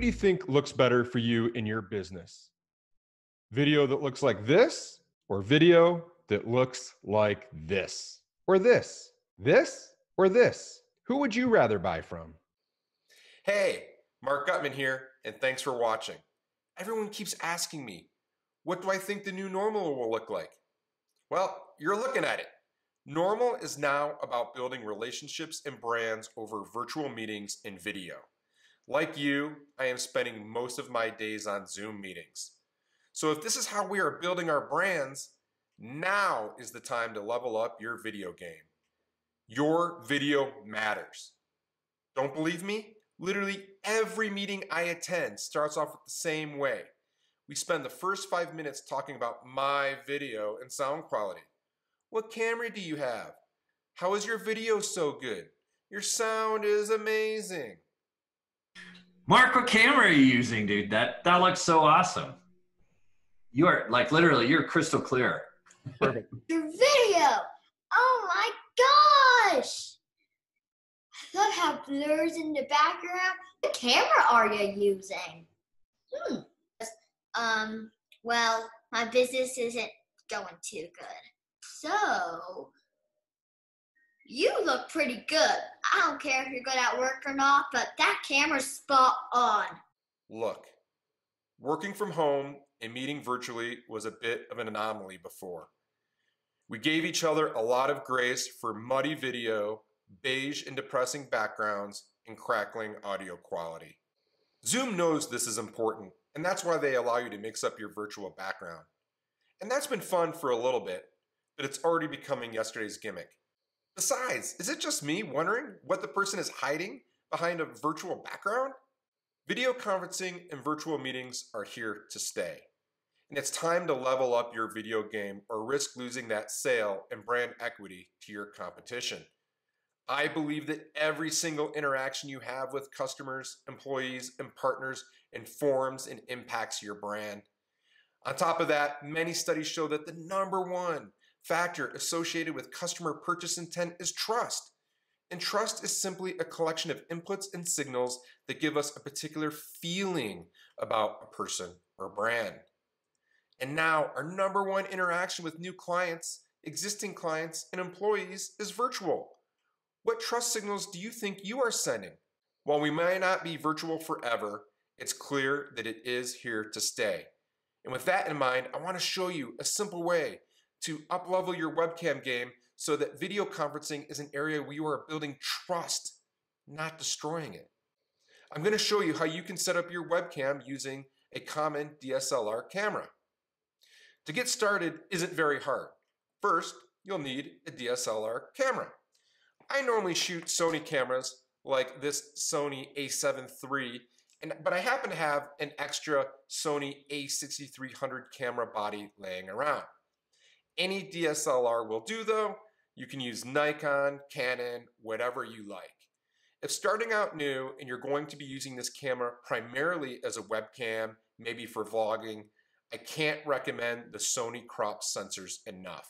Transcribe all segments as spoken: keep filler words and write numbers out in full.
what do you think looks better for you in your business? Video that looks like this, or video that looks like this, or this, this, or this? Who would you rather buy from? Hey, Mark Gutman here, and thanks for watching. Everyone keeps asking me, what do I think the new normal will look like? Well, you're looking at it. Normal is now about building relationships and brands over virtual meetings and video. Like you, I am spending most of my days on Zoom meetings. So if this is how we are building our brands, now is the time to level up your video game. Your video matters. Don't believe me? Literally every meeting I attend starts off with the same way. We spend the first five minutes talking about my video and sound quality. What camera do you have? How is your video so good? Your sound is amazing. Mark, what camera are you using, dude? That that looks so awesome. You are, like, literally, you're crystal clear. Perfect. Your video! Oh my gosh! I love how blurs in the background. What camera are you using? Hmm. Um, well, my business isn't going too good. So, you look pretty good. I don't care if you're good at work or not, but that camera's spot on. Look, working from home and meeting virtually was a bit of an anomaly before. We gave each other a lot of grace for muddy video, beige and depressing backgrounds, and crackling audio quality. Zoom knows this is important, and that's why they allow you to mix up your virtual background. And that's been fun for a little bit, but it's already becoming yesterday's gimmick. Besides, is it just me wondering what the person is hiding behind a virtual background? Video conferencing and virtual meetings are here to stay. And it's time to level up your video game or risk losing that sale and brand equity to your competition. I believe that every single interaction you have with customers, employees, and partners informs and impacts your brand. On top of that, many studies show that the number one factor associated with customer purchase intent is trust. And trust is simply a collection of inputs and signals that give us a particular feeling about a person or brand. And now our number one interaction with new clients, existing clients, and employees is virtual. What trust signals do you think you are sending? While we may not be virtual forever, it's clear that it is here to stay. And with that in mind, I want to show you a simple way to up-level your webcam game so that video conferencing is an area where you are building trust, not destroying it. I'm going to show you how you can set up your webcam using a common D S L R camera. To get started isn't very hard. First, you'll need a D S L R camera. I normally shoot Sony cameras like this Sony A seven three, and, but I happen to have an extra Sony A sixty-three hundred camera body laying around. Any D S L R will do though. You can use Nikon, Canon, whatever you like. If starting out new and you're going to be using this camera primarily as a webcam, maybe for vlogging, I can't recommend the Sony crop sensors enough.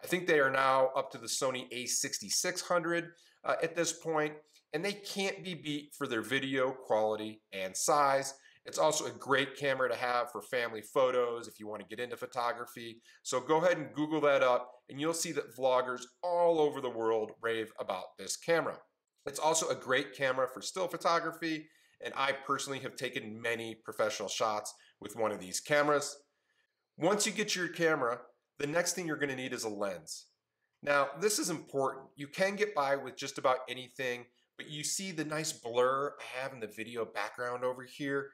I think they are now up to the Sony A sixty-six hundred uh, at this point, and they can't be beat for their video quality and size. It's also a great camera to have for family photos if you want to get into photography. So go ahead and Google that up, and you'll see that vloggers all over the world rave about this camera. It's also a great camera for still photography, and I personally have taken many professional shots with one of these cameras. Once you get your camera, the next thing you're going to need is a lens. Now, this is important. You can get by with just about anything, but you see the nice blur I have in the video background over here?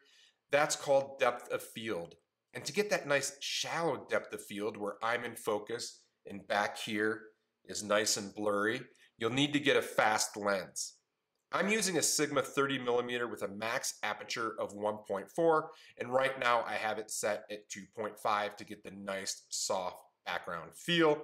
That's called depth of field. And to get that nice shallow depth of field where I'm in focus and back here is nice and blurry, you'll need to get a fast lens. I'm using a Sigma thirty millimeter with a max aperture of one point four, and right now I have it set at two point five to get the nice soft background feel.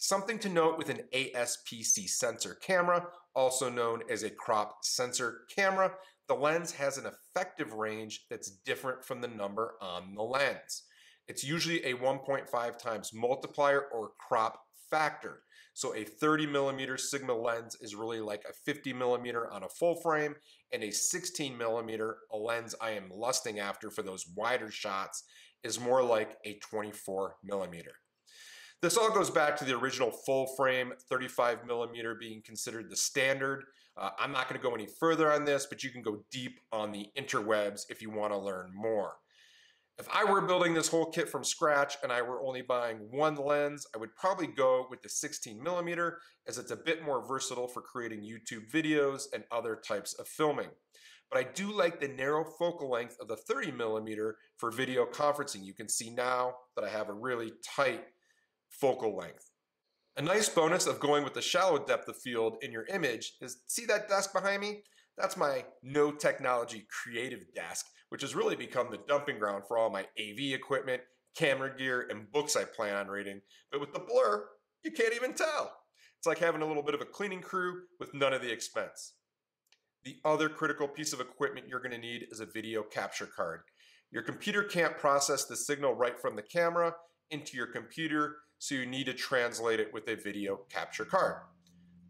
Something to note with an A P S C sensor camera, also known as a crop sensor camera, the lens has an effective range that's different from the number on the lens. It's usually a one point five times multiplier or crop factor. So a thirty millimeter Sigma lens is really like a fifty millimeter on a full frame, and a sixteen millimeter lens I am lusting after for those wider shots is more like a twenty-four millimeter. This all goes back to the original full frame, thirty-five millimeter being considered the standard. Uh, I'm not gonna go any further on this, but you can go deep on the interwebs if you wanna learn more. If I were building this whole kit from scratch and I were only buying one lens, I would probably go with the sixteen millimeter, as it's a bit more versatile for creating YouTube videos and other types of filming. But I do like the narrow focal length of the thirty millimeter for video conferencing. You can see now that I have a really tight focal length. A nice bonus of going with the shallow depth of field in your image is, see that desk behind me? That's my no technology creative desk, which has really become the dumping ground for all my A V equipment, camera gear, and books I plan on reading. But with the blur, you can't even tell. It's like having a little bit of a cleaning crew with none of the expense. The other critical piece of equipment you're gonna need is a video capture card. Your computer can't process the signal right from the camera into your computer, so you need to translate it with a video capture card.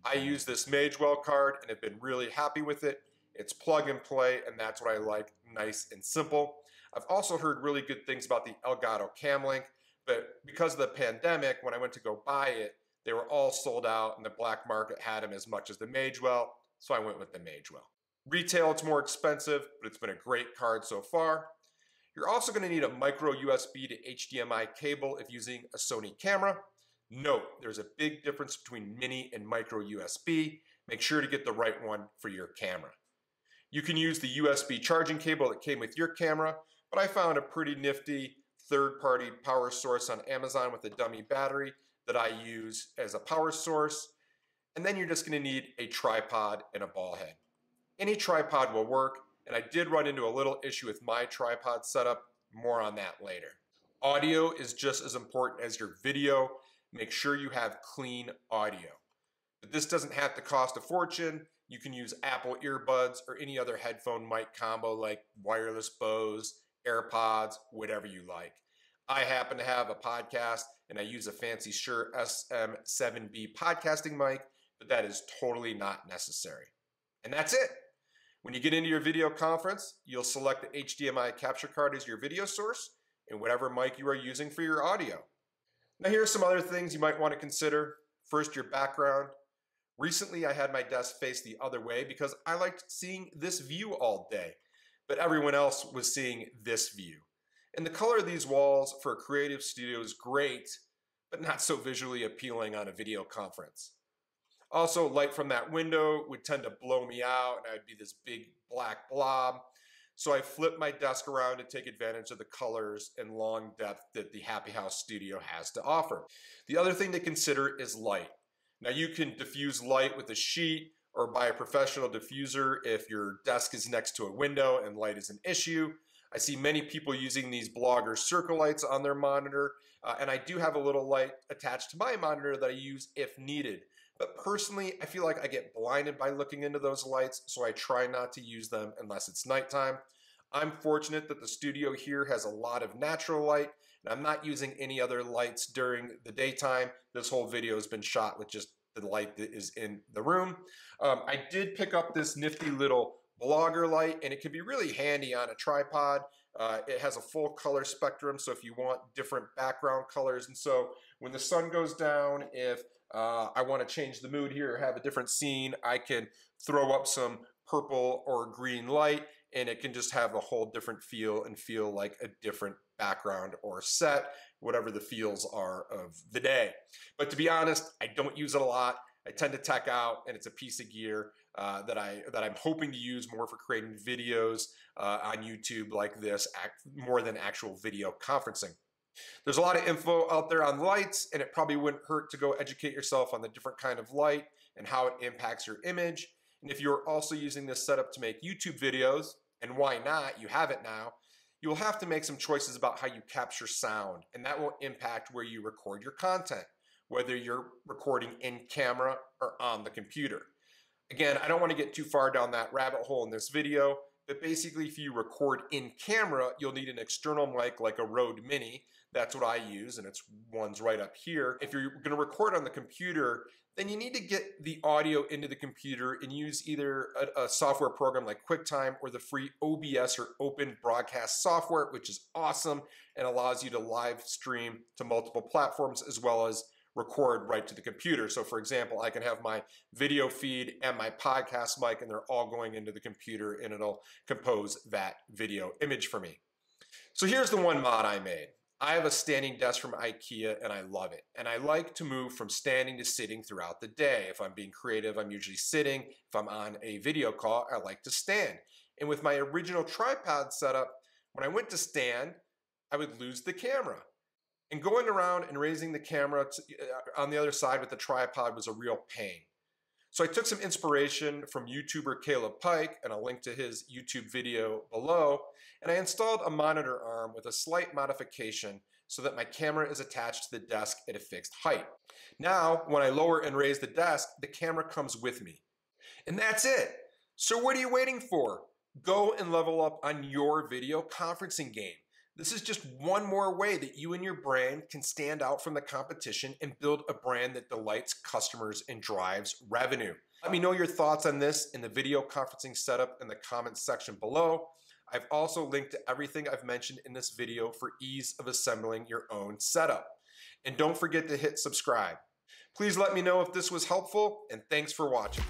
I use this Magewell card and have been really happy with it. It's plug and play, and that's what I like, nice and simple. I've also heard really good things about the Elgato Cam Link, but because of the pandemic, when I went to go buy it, they were all sold out and the black market had them as much as the Magewell, so I went with the Magewell. Retail, it's more expensive, but it's been a great card so far. You're also gonna need a micro U S B to H D M I cable if using a Sony camera. Note, there's a big difference between mini and micro U S B. Make sure to get the right one for your camera. You can use the U S B charging cable that came with your camera, but I found a pretty nifty third-party power source on Amazon with a dummy battery that I use as a power source. And then you're just gonna need a tripod and a ball head. Any tripod will work, and I did run into a little issue with my tripod setup. More on that later. Audio is just as important as your video. Make sure you have clean audio. But this doesn't have to cost a fortune. You can use Apple earbuds or any other headphone mic combo like wireless Bose, AirPods, whatever you like. I happen to have a podcast and I use a fancy Shure S M seven B podcasting mic, but that is totally not necessary. And that's it. When you get into your video conference, you'll select the H D M I capture card as your video source and whatever mic you are using for your audio. Now here are some other things you might want to consider. First, your background. Recently, I had my desk face the other way because I liked seeing this view all day, but everyone else was seeing this view. And the color of these walls for a creative studio is great, but not so visually appealing on a video conference. Also, light from that window would tend to blow me out and I'd be this big black blob. So I flipped my desk around to take advantage of the colors and long depth that the Happy House Studio has to offer. The other thing to consider is light. Now you can diffuse light with a sheet or by a professional diffuser if your desk is next to a window and light is an issue. I see many people using these blogger circle lights on their monitor, uh, and I do have a little light attached to my monitor that I use if needed. But personally, I feel like I get blinded by looking into those lights, so I try not to use them unless it's nighttime. I'm fortunate that the studio here has a lot of natural light, and I'm not using any other lights during the daytime. This whole video has been shot with just the light that is in the room. Um, I did pick up this nifty little blogger light, and it can be really handy on a tripod. Uh, it has a full color spectrum, so if you want different background colors, and so when the sun goes down, if uh, I want to change the mood here, have a different scene, I can throw up some purple or green light, and it can just have a whole different feel and feel like a different background or set, whatever the feels are of the day. But to be honest, I don't use it a lot. I tend to tech out, and it's a piece of gear uh, that I that I'm hoping to use more for creating videos uh, on YouTube like this, act, more than actual video conferencing. There's a lot of info out there on lights, and it probably wouldn't hurt to go educate yourself on the different kind of light and how it impacts your image. And if you're also using this setup to make YouTube videos, and why not? You have it now. You'll have to make some choices about how you capture sound, and that will impact where you record your content, whether you're recording in camera or on the computer. Again, I don't want to get too far down that rabbit hole in this video, but basically if you record in camera, you'll need an external mic like a Rode Mini That's what I use, and it's one's right up here. If you're gonna record on the computer, then you need to get the audio into the computer and use either a, a software program like QuickTime or the free O B S or Open Broadcast software, which is awesome and allows you to live stream to multiple platforms as well as record right to the computer. So for example, I can have my video feed and my podcast mic and they're all going into the computer and it'll compose that video image for me. So here's the one mod I made. I have a standing desk from IKEA and I love it. And I like to move from standing to sitting throughout the day. If I'm being creative, I'm usually sitting. If I'm on a video call, I like to stand. And with my original tripod setup, when I went to stand, I would lose the camera. And going around and raising the camera to, uh, on the other side with the tripod was a real pain. So I took some inspiration from YouTuber Caleb Pike, and I'll link to his YouTube video below, and I installed a monitor arm with a slight modification so that my camera is attached to the desk at a fixed height. Now, when I lower and raise the desk, the camera comes with me. And that's it. So what are you waiting for? Go and level up on your video conferencing game. This is just one more way that you and your brand can stand out from the competition and build a brand that delights customers and drives revenue. Let me know your thoughts on this in the video conferencing setup in the comments section below. I've also linked to everything I've mentioned in this video for ease of assembling your own setup. And don't forget to hit subscribe. Please let me know if this was helpful, and thanks for watching.